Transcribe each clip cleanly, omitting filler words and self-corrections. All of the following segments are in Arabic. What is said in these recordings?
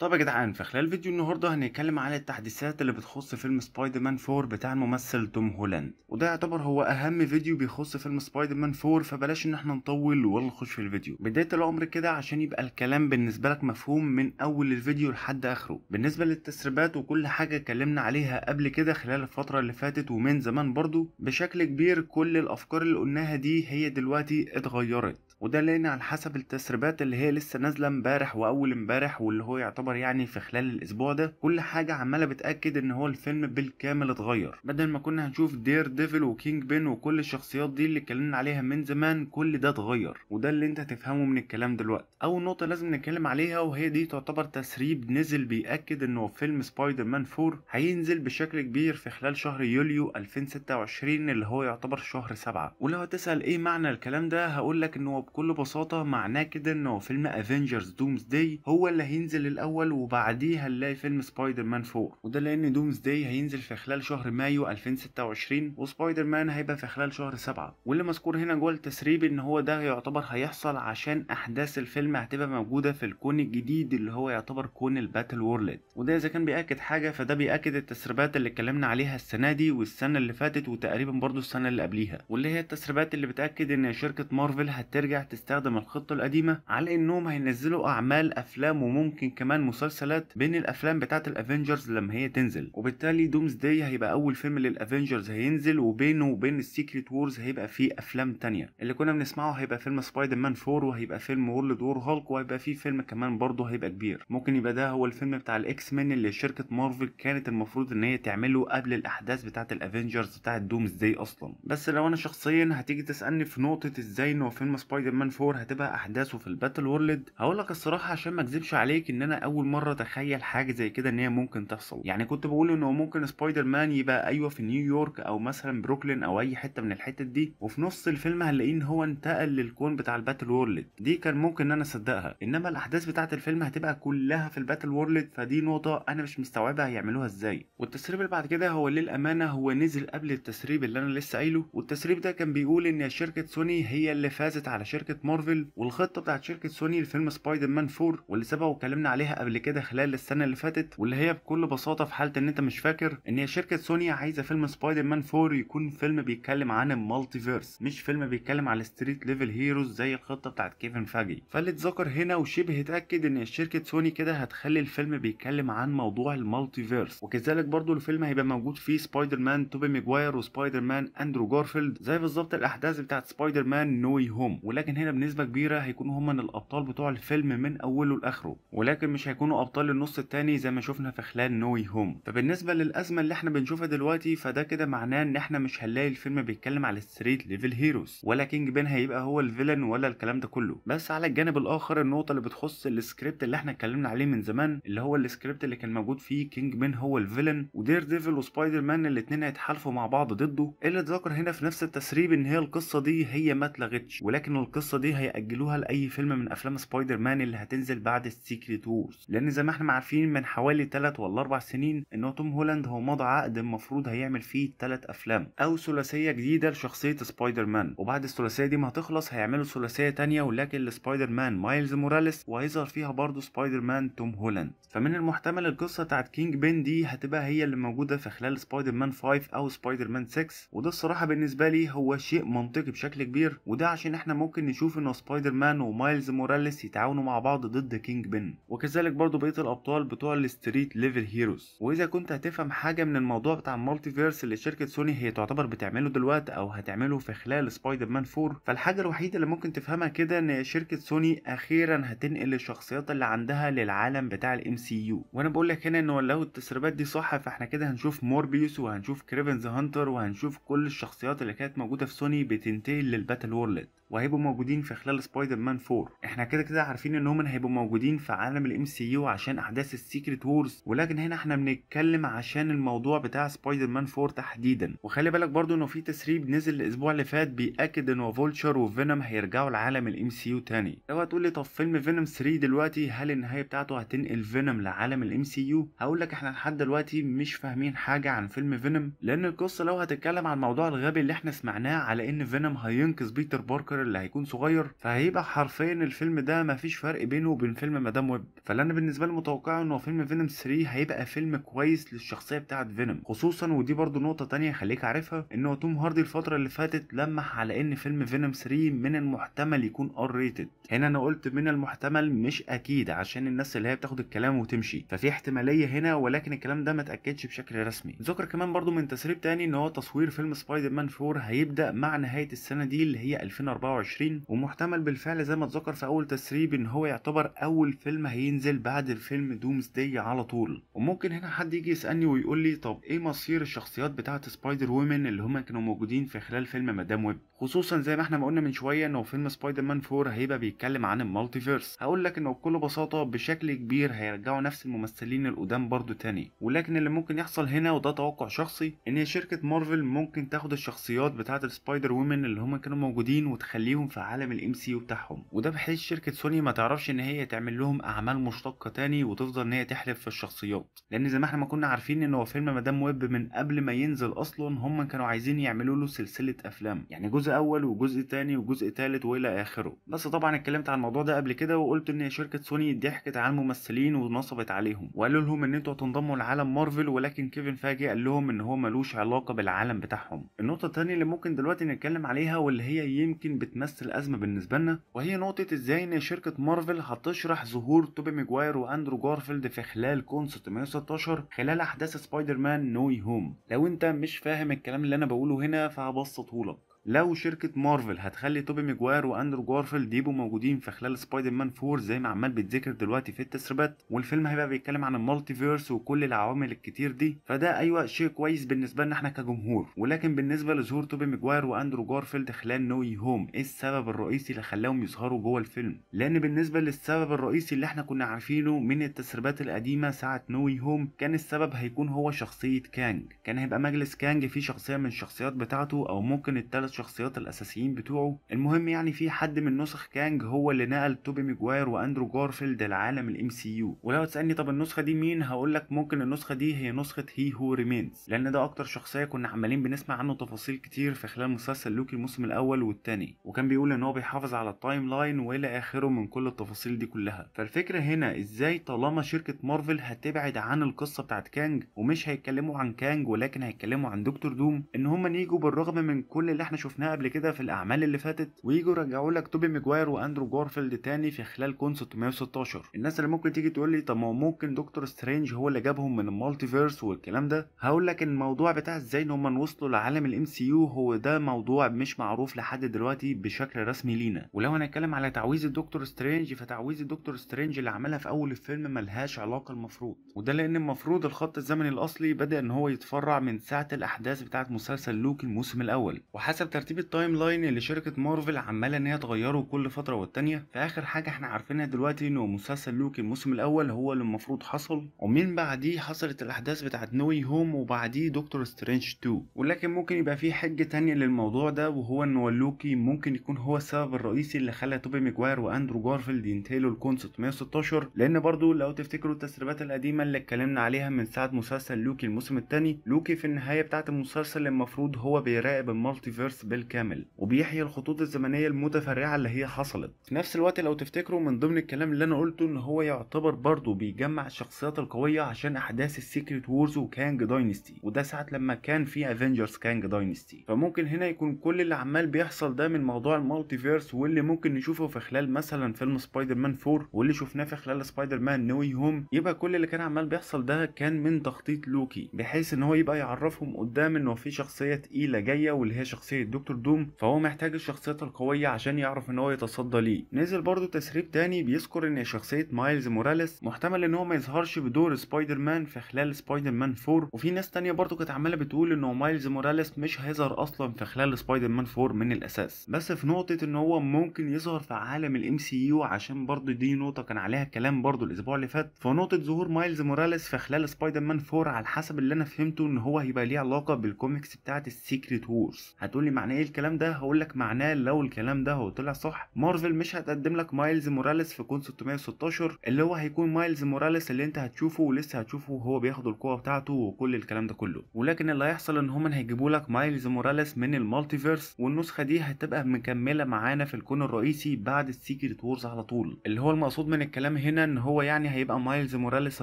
طب يا جدعان، في خلال فيديو النهارده هنتكلم على التحديثات اللي بتخص فيلم سبايدر مان 4 بتاع الممثل توم هولاند، وده يعتبر هو اهم فيديو بيخص فيلم سبايدر مان 4، فبلاش ان احنا نطول ولا نخش في الفيديو. بدايه الامر كده عشان يبقى الكلام بالنسبه لك مفهوم من اول الفيديو لحد اخره. بالنسبه للتسريبات وكل حاجه اتكلمنا عليها قبل كده خلال الفتره اللي فاتت ومن زمان برضو بشكل كبير، كل الافكار اللي قلناها دي هي دلوقتي اتغيرت، وده لقينا على حسب التسريبات اللي هي لسه نازله امبارح واول امبارح، واللي هو يعتبر يعني في خلال الاسبوع ده كل حاجه عماله بتاكد ان هو الفيلم بالكامل اتغير. بدل ما كنا هنشوف دير ديفل وكينج بين وكل الشخصيات دي اللي اتكلمنا عليها من زمان، كل ده اتغير، وده اللي انت هتفهمه من الكلام دلوقتي. اول نقطه لازم نتكلم عليها وهي دي تعتبر تسريب نزل بياكد انه فيلم سبايدر مان 4 هينزل بشكل كبير في خلال شهر يوليو 2026 اللي هو يعتبر شهر 7. ولو هتسال ايه معنى الكلام ده، هقول لك انه بكل بساطه معناه كده انه فيلم افنجرز دومزداي هو اللي هينزل الاول، وبعديه هنلاقي فيلم سبايدر مان 4، وده لان دومزداي هينزل في خلال شهر مايو 2026 وسبايدر مان هيبقى في خلال شهر 7. واللي مذكور هنا جوه التسريب ان هو ده يعتبر هيحصل عشان احداث الفيلم هتبقى موجوده في الكون الجديد اللي هو يعتبر كون الباتل وورلد، وده اذا كان بياكد حاجه فده بياكد التسريبات اللي اتكلمنا عليها السنه دي والسنه اللي فاتت وتقريبا برضو السنه اللي قبليها، واللي هي التسريبات اللي بتاكد ان شركه مارفل هترجع تستخدم الخطه القديمه على انهم هينزلوا اعمال افلام وممكن كمان مسلسلات بين الافلام بتاعه الافنجرز لما هي تنزل، وبالتالي دومزداي هيبقى اول فيلم للافنجرز هينزل، وبينه وبين السيكريت وورز هيبقى فيه افلام تانية. اللي كنا بنسمعه هيبقى فيلم سبايدر مان 4، وهيبقى فيلم وورلد وور هالك، وهيبقى فيه فيلم كمان برضه هيبقى كبير، ممكن يبقى ده هو الفيلم بتاع الاكس مان اللي شركه مارفل كانت المفروض ان هي تعمله قبل الاحداث بتاعه الافنجرز بتاعه دومزداي اصلا. بس لو انا شخصيا هتيجي تسالني في نقطه ازاي ان فيلم سبايدر مان 4 هتبقى احداثه في الباتل وورلد، هقول لك الصراحه عشان ما اكذبش عليك ان انا اول مره اتخيل حاجه زي كده ان هي ممكن تحصل. يعني كنت بقول انه ممكن سبايدر مان يبقى ايوه في نيويورك او مثلا بروكلين او اي حته من الحتت دي، وفي نص الفيلم هنلاقيه ان هو انتقل للكون بتاع الباتل وورلد، دي كان ممكن ان انا اصدقها، انما الاحداث بتاعه الفيلم هتبقى كلها في الباتل وورلد، فدي نقطه انا مش مستوعبها هيعملوها ازاي. والتسريب اللي بعد كده هو للامانه هو نزل قبل التسريب اللي انا لسه قايله، والتسريب ده كان بيقول ان شركه سوني هي اللي فازت على شركه مارفل، والخطه بتاعت شركه سوني لفيلم سبايدر مان 4 واللي سبق وكلمنا عليها قبل كده خلال السنه اللي فاتت، واللي هي بكل بساطه في حاله ان انت مش فاكر ان هي شركه سوني عايزه فيلم سبايدر مان 4 يكون فيلم بيتكلم عن المالتيفيرس، مش فيلم بيتكلم على ستريت ليفل هيروز زي الخطه بتاعت كيفن فاجي. فاللي اتذكر هنا وشبه اتاكد ان شركه سوني كده هتخلي الفيلم بيتكلم عن موضوع المالتيفيرس، وكذلك برضو الفيلم هيبقى موجود فيه سبايدر مان توبي ماجواير وسبايدر مان اندرو جارفيلد زي بالظبط الاحداث بتاعت سبايدر مان نوي هوم، ولكن هنا بنسبه كبيره هيكونوا هما الابطال بتوع الفيلم من اوله لاخره، ولكن مش هيكونوا ابطال النص الثاني زي ما شفنا في خلال نوي هوم. فبالنسبه للازمه اللي احنا بنشوفها دلوقتي فده كده معناه ان احنا مش هنلاقي الفيلم بيتكلم على ستريت ليفل هيروز، ولا كينج بين هيبقى هو الفيلن ولا الكلام ده كله. بس على الجانب الاخر النقطه اللي بتخص السكريبت اللي احنا اتكلمنا عليه من زمان، اللي هو السكريبت اللي كان موجود فيه كينج بين هو الفيلن ودير ديفل وسبايدر مان الاثنين هيتحالفوا مع بعض ضده، اللي اتذكر هنا في نفس التسريب ان هي القصه دي هي ما اتلغتش، ولكن القصه دي هيأجلوها لاي فيلم من افلام سبايدر مان اللي هتنزل بعد السيكريت وورز، لان زي ما احنا عارفين من حوالي 3 ولا 4 سنين ان توم هولاند هو مضى عقد المفروض هيعمل فيه 3 افلام او ثلاثيه جديده لشخصيه سبايدر مان، وبعد الثلاثيه دي ما هتخلص هيعملوا ثلاثيه ثانيه ولكن لسبايدر مان مايلز موراليس، وهيظهر فيها برضه سبايدر مان توم هولاند. فمن المحتمل القصه بتاعت كينج بين دي هتبقى هي اللي موجوده في خلال سبايدر مان 5 او سبايدر مان 6، وده الصراحه بالنسبه لي هو شيء منطقي بشكل كبير، وده عشان احنا ممكن نشوف ان سبايدر مان ومايلز موراليس يتعاونوا مع بعض ضد كينج بين، وكذلك برضه بقيه الابطال بتوع الستريت ليفل هيروز. واذا كنت هتفهم حاجه من الموضوع بتاع المالتيفيرس اللي شركه سوني هي تعتبر بتعمله دلوقتي او هتعمله في خلال سبايدر مان 4، فالحاجه الوحيده اللي ممكن تفهمها كده ان شركه سوني اخيرا هتنقل الشخصيات اللي عندها للعالم بتاع الMCU. وانا بقول لك هنا انه لو التسريبات دي صح فاحنا كده هنشوف موربيوس وهنشوف كريفن ذا هانتر وهنشوف كل الشخصيات اللي كانت موجوده في سوني بتنتقل للباتل وورلد، وهيبقوا موجودين في خلال سبايدر مان 4. احنا كده كده عارفين انهم هيبقوا موجودين في عالم الMCU عشان احداث السيكريت وورز، ولكن هنا احنا بنتكلم عشان الموضوع بتاع سبايدر مان 4 تحديدا. وخلي بالك برضو انه في تسريب نزل الاسبوع اللي فات بياكد انه فولتشر وفينوم هيرجعوا لعالم الMCU تاني. لو هتقول لي طب فيلم فينوم 3 دلوقتي هل النهايه بتاعته هتنقل فينوم لعالم الMCU؟ هقول لك احنا لحد دلوقتي مش فاهمين حاجه عن فيلم فينوم، لان القصه لو هتتكلم عن الموضوع الغبي اللي احنا سمعناه على ان فينوم هينقذ بيتر باركر اللي هيكون صغير، فهيبقى حرفيا الفيلم ده مفيش فرق بينه وبين فيلم مدام ويب. فاللي فانا بالنسبه لي متوقع انه فيلم فينوم 3 هيبقى فيلم كويس للشخصيه بتاعه فينوم، خصوصا ودي برضو نقطه ثانيه خليك عارفها، انه توم هاردي الفتره اللي فاتت لمح على ان فيلم فينوم 3 من المحتمل يكون ار ريتد. هنا انا قلت من المحتمل مش اكيد عشان الناس اللي هي بتاخد الكلام وتمشي، ففي احتماليه هنا ولكن الكلام ده ما اتاكدش بشكل رسمي. ذكر كمان برضو من تسريب تاني ان هو تصوير فيلم سبايدر مان 4 هيبدا مع نهايه السنه دي اللي هي 2024، ومحتمل بالفعل زي ما اتذكر في اول تسريب ان هو يعتبر اول فيلم هينزل بعد الفيلم دومزداي على طول. وممكن هنا حد يجي يسالني ويقول لي طب ايه مصير الشخصيات بتاعه سبايدر وومن اللي هم كانوا موجودين في خلال فيلم مدام ويب، خصوصا زي ما احنا ما قلنا من شويه انه فيلم سبايدر مان 4 هيبقى بيتكلم عن المالتيفيرس. هقول لك انه بكل بساطه بشكل كبير هيرجعوا نفس الممثلين القدام برضو تاني، ولكن اللي ممكن يحصل هنا وده توقع شخصي ان شركه مارفل ممكن تاخد الشخصيات بتاعه السبايدر وومن اللي هم كانوا موجودين وتخليهم في عالم الام سي يو بتاعهم، وده بحيث شركه سوني ما تعرفش ان هي تعمل لهم اعمال مشتقه تاني وتفضل ان هي تحلف في الشخصيات، لان زي ما احنا ما كنا عارفين ان هو فيلم مدام ويب من قبل ما ينزل اصلا هم كانوا عايزين يعملوا له سلسله افلام، يعني جزء اول وجزء تاني وجزء تالت والى اخره. بس طبعا اتكلمت عن الموضوع ده قبل كده وقلت ان شركه سوني ضحكت على الممثلين ونصبت عليهم وقالوا لهم ان انتوا هتنضموا لعالم مارفل، ولكن كيفن فاجي قال لهم ان هو ملوش علاقه بالعالم بتاعهم. النقطه الثانيه اللي ممكن دلوقتي نتكلم عليها واللي هي يمكن بتمثل ازمه بالنسبه لنا، وهي نقطه ازاي ان شركه مارفل هتشرح ظهور توبي ماجواير واندرو جارفيلد في خلال كونسرت 116 خلال احداث سبايدر مان نوي هوم. لو انت مش فاهم الكلام اللي انا بقوله هنا فهبسطهولك، لو شركة مارفل هتخلي توبي ماجواير واندرو جارفيلد يبقوا موجودين في خلال سبايدر مان 4 زي ما عمال بيتذكر دلوقتي في التسريبات، والفيلم هيبقى بيتكلم عن المالتيفيرس وكل العوامل الكتير دي، فده ايوه شيء كويس بالنسبه لنا احنا كجمهور، ولكن بالنسبه لظهور توبي ماجواير واندرو جارفيلد خلال نوي هوم ايه السبب الرئيسي اللي خلاهم يظهروا جوه الفيلم؟ لان بالنسبه للسبب الرئيسي اللي احنا كنا عارفينه من التسريبات القديمه ساعه نوي هوم كان السبب هيكون هو شخصيه كانج، كان هيبقى مجلس كانج فيه شخصيه من الشخصيات بتاعته او ممكن الثلاث شخصيات الاساسيين بتوعه، المهم يعني في حد من نسخ كانج هو اللي نقل توبي ماجواير واندرو جارفيلد لعالم الام سي يو. ولو تسالني طب النسخه دي مين، هقول لك ممكن النسخه دي هي نسخه هي هو ريمينز، لان ده اكتر شخصيه كنا عمالين بنسمع عنه تفاصيل كتير في خلال مسلسل لوكي الموسم الاول والثاني، وكان بيقول ان هو بيحافظ على التايم لاين والى اخره من كل التفاصيل دي كلها. فالفكره هنا ازاي طالما شركه مارفل هتبعد عن القصه بتاعت كانج ومش هيتكلموا عن كانج ولكن هيتكلموا عن دكتور دوم، ان هم يجوا بالرغم من كل اللي احنا شفناه قبل كده في الاعمال اللي فاتت ويجوا يرجعوا لك توبي ماجواير واندرو جارفيلد تاني في خلال كون 616. الناس اللي ممكن تيجي تقول لي طب ما ممكن دكتور سترينج هو اللي جابهم من المالتيفيرس والكلام ده، هقول لك ان الموضوع بتاع ازاي ان هم وصلوا لعالم الام سي يو هو ده موضوع مش معروف لحد دلوقتي بشكل رسمي لينا. ولو هنتكلم على تعويذه الدكتور سترينج، فتعويذه الدكتور سترينج اللي عملها في اول الفيلم ملهاش علاقه المفروض، وده لان المفروض الخط الزمني الاصلي بدا ان هو يتفرع من ساعه الاحداث بتاعه مسلسل لوكي الموسم الاول، وحسب ترتيب التايم لاين اللي شركه مارفل عماله ان هي تغيره كل فتره والتانيه. فاخر حاجه احنا عارفينها دلوقتي انه مسلسل لوكي الموسم الاول هو اللي المفروض حصل، ومن بعديه حصلت الاحداث بتاعه نوي هوم وبعديه دكتور سترينج 2. ولكن ممكن يبقى في حجه تانيه للموضوع ده، وهو ان لوكي ممكن يكون هو السبب الرئيسي اللي خلى توبي ماجواير واندرو جارفيلد ينتهوا الكونسبت 116، لان برضو لو تفتكروا التسريبات القديمه اللي اتكلمنا عليها من ساعه مسلسل لوكي الموسم الثاني، لوكي في النهايه بتاعه المسلسل المفروض هو بيراقب المالتيفيرس بالكامل وبيحيي الخطوط الزمنيه المتفرعه اللي هي حصلت. في نفس الوقت لو تفتكروا من ضمن الكلام اللي انا قلته ان هو يعتبر برضه بيجمع الشخصيات القويه عشان احداث السيكريت وورز وكانج داينستي، وده ساعه لما كان في افنجرز كانج داينستي. فممكن هنا يكون كل اللي عمال بيحصل ده من موضوع المالتيفيرس، واللي ممكن نشوفه في خلال مثلا فيلم سبايدر مان 4 واللي شفناه في خلال سبايدر مان نوي هوم، يبقى كل اللي كان عمال بيحصل ده كان من تخطيط لوكي بحيث ان هو يبقى يعرفهم قدام انه في شخصيه تقيله جايه واللي هي شخصيه دكتور دوم، فهو محتاج الشخصيات القويه عشان يعرف ان هو يتصدى ليه. نزل برضو تسريب تاني بيذكر ان شخصيه مايلز موراليس محتمل ان هو ما يظهرش بدور سبايدر مان في خلال سبايدر مان 4، وفي ناس تانيه برضو كانت عماله بتقول ان مايلز موراليس مش هيظهر اصلا في خلال سبايدر مان 4 من الاساس، بس في نقطه ان هو ممكن يظهر في عالم الام سي يو عشان برضو دي نقطه كان عليها كلام برضو الاسبوع اللي فات. فنقطه ظهور مايلز موراليس في خلال سبايدر مان 4 على حسب اللي انا فهمته ان هو هيبقى ليه علاقه بالكوميكس بتاعه السيكريت وورز. هتقولي معناه ايه الكلام ده؟ هقول لك معناه لو الكلام ده هو طلع صح، مارفل مش هتقدم لك مايلز موراليس في كون 616 اللي هو هيكون مايلز موراليس اللي انت هتشوفه ولسه هتشوفه وهو بياخد القوه بتاعته وكل الكلام ده كله، ولكن اللي هيحصل ان هم هيجيبوا لك مايلز موراليس من المالتيفيرس، والنسخه دي هتبقى مكمله معانا في الكون الرئيسي بعد السيكريت وورز على طول. اللي هو المقصود من الكلام هنا ان هو يعني هيبقى مايلز موراليس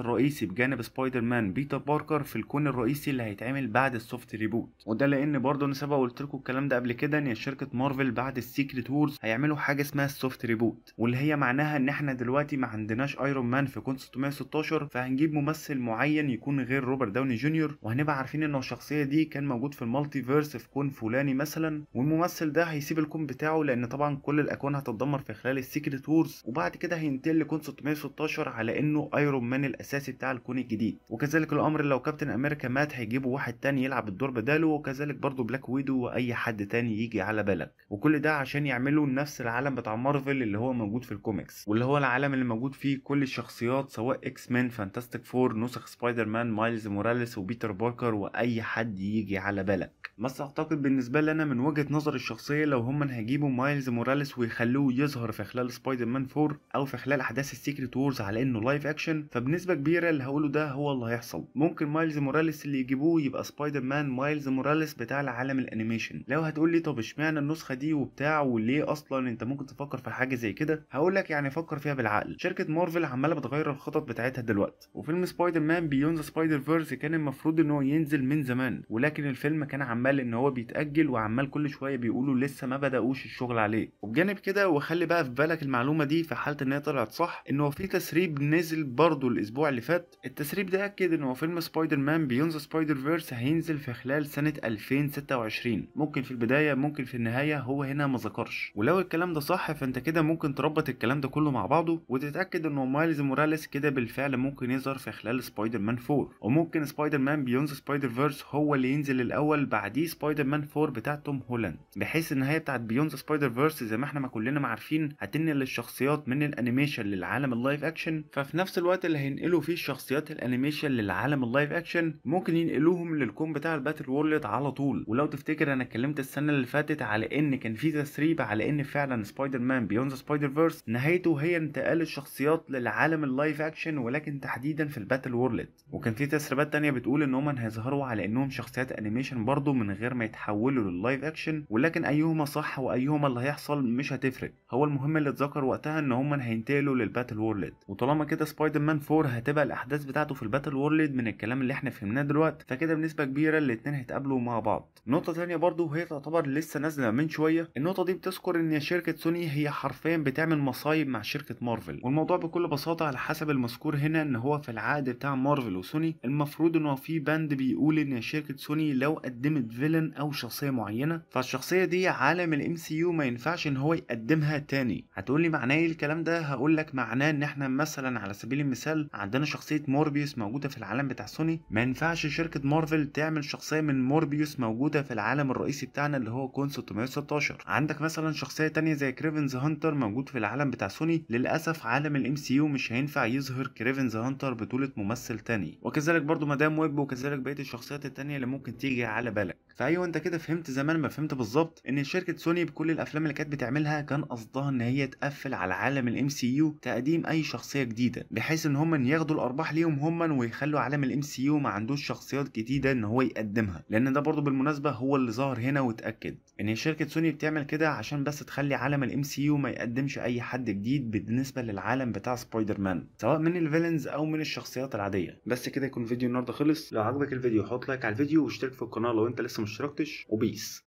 الرئيسي بجانب سبايدر مان بيتر باركر في الكون الرئيسي اللي هيتعمل بعد السوفت ريبوت، وده لان برضه انا سبق قلت لكم الكلام ده قبل كده ان شركه مارفل بعد السيكريت وورز هيعملوا حاجه اسمها السوفت ريبوت، واللي هي معناها ان احنا دلوقتي ما عندناش ايرون مان في كون 616، فهنجيب ممثل معين يكون غير روبرت داوني جونيور، وهنبقى عارفين ان الشخصيه دي كان موجود في المالتيفيرس في كون فلاني مثلا، والممثل ده هيسيب الكون بتاعه لان طبعا كل الاكوان هتتدمر في خلال السيكريت وورز، وبعد كده هينتقل لكون 616 على انه ايرون مان الاساسي بتاع الكون الجديد، وكذلك الامر لو كابتن امريكا مات هيجيبوا واحد تاني يلعب الدور بداله، وكذلك برضه بلاك ويدو واي حد تاني يجي على بالك، وكل ده عشان يعملوا نفس العالم بتاع مارفل اللي هو موجود في الكوميكس، واللي هو العالم اللي موجود فيه كل الشخصيات سواء اكس مان، فانتاستيك فور، نسخ سبايدر مان، مايلز موراليس وبيتر باركر واي حد يجي على بالك. بس اعتقد بالنسبه لي انا من وجهه نظر الشخصيه لو هم هيجيبوا مايلز موراليس ويخلوه يظهر في خلال سبايدر مان 4 او في خلال احداث السيكريت وورز على انه لايف اكشن، فبنسبه كبيره اللي هقوله ده هو اللي هيحصل. ممكن مايلز موراليس اللي يجيبوه يبقى سبايدر مان مايلز موراليس بتاع العالم الانيميشن. لو هتقولي طب اشمعنى النسخه دي وبتاع وليه اصلا انت ممكن تفكر في حاجه زي كده، هقولك يعني فكر فيها بالعقل. شركه مارفل عماله بتغير الخطط بتاعتها دلوقتي، وفيلم سبايدر مان بيوند ذا سبايدر فيرس كان المفروض ان هو ينزل من زمان، ولكن الفيلم كان عمال ان هو بيتاجل وعمال كل شويه بيقولوا لسه ما بداوش الشغل عليه. وبجانب كده وخلي بقى في بالك المعلومه دي في حاله ان هي طلعت صح، ان هو في تسريب نزل برضه الاسبوع اللي فات، التسريب ده اكد ان هو فيلم سبايدر مان بيوند ذا سبايدر فيرس هينزل في خلال سنه 2026، ممكن في البدايه ممكن في النهايه، هو هنا ما ذكرش. ولو الكلام ده صح فانت كده ممكن تربط الكلام ده كله مع بعضه وتتاكد ان مايلز موراليس كده بالفعل ممكن يظهر في خلال سبايدر مان 4، وممكن سبايدر مان بيوند سبايدر فيرس هو اللي ينزل الاول بعديه سبايدر مان 4 بتاع توم هولاند، بحيث النهايه بتاعت بيوند سبايدر فيرس زي ما احنا ما كلنا ما عارفين هتنقل الشخصيات من الانيميشن للعالم اللايف اكشن، ففي نفس الوقت اللي هينقلوا فيه شخصيات الانيميشن للعالم اللايف اكشن ممكن ينقلوهم للكون بتاع الباتل وورلد على طول. ولو تفتكر انا اتكلمت السنه اللي فاتت على ان كان في تسريب على ان فعلا سبايدر مان بيوند سبايدر فيرس نهايته هي انتقال الشخصيات للعالم اللايف اكشن، ولكن تحديدا في الباتل وورلد، وكان في تسريبات تانية بتقول ان هم هيظهروا على انهم شخصيات انيميشن برضه من غير ما يتحولوا لللايف اكشن، ولكن ايهما صح وايهما اللي هيحصل مش هتفرق، هو المهم اللي اتذكر وقتها ان هم هينتقلوا للباتل وورلد. وطالما كده سبايدر مان 4 هتبقى الاحداث بتاعته في الباتل وورلد من الكلام اللي احنا فهمناه دلوقتي، فكده بنسبه كبيره الاثنين هيتقابلوا مع بعض. نقطه ثانيه برضه وهي تعتبر لسه نازله من شويه، النقطه دي بتذكر ان شركه سوني هي حرفيا بتعمل مصايب مع شركه مارفل، والموضوع بكل بساطه على حسب المذكور هنا ان هو في العقد بتاع مارفل وسوني المفروض ان هو في بند بيقول ان شركه سوني لو قدمت فيلن او شخصيه معينه فالشخصيه دي عالم الام سي يو ما ينفعش ان هو يقدمها تاني. هتقولي معناه ايه الكلام ده؟ هقول لك معناه ان احنا مثلا على سبيل المثال عندنا شخصيه موربيوس موجوده في العالم بتاع سوني، ما ينفعش شركه مارفل تعمل شخصيه من موربيوس موجوده في العالم الرئيسي بتاعنا اللي هو كون 616. عندك مثلا شخصيه تانية زي كريفن ذا هانتر موجود في العالم بتاع سوني، للاسف عالم الام سي يو مش هينفع يظهر كريفن ذا هانتر بطوله ممثل تاني، وكذلك برضو مدام ويب، وكذلك بقيه الشخصيات التانية اللي ممكن تيجي على بالك. فايوه انت كده فهمت زمان ما فهمت بالظبط ان شركه سوني بكل الافلام اللي كانت بتعملها كان قصدها ان هي تقفل على عالم الام سي يو تقديم اي شخصيه جديده، بحيث ان هم ياخدوا الارباح ليهم هم ويخلوا عالم الام سي يو ما عندوش شخصيات جديده ان هو يقدمها، لان ده برضو بالمناسبه هو اللي ظهر هنا واتاكد ان شركه سوني بتعمل كده عشان بس تخلي عالم الام سي يو ما يقدمش اي حد جديد بالنسبه للعالم بتاع سبايدر مان سواء من الفيلنز او من الشخصيات العاديه. بس كده يكون فيديو النهارده خلص. لو عجبك الفيديو حط لايك على الفيديو واشترك في القناه لو انت لسه مشتركتش، وبيس.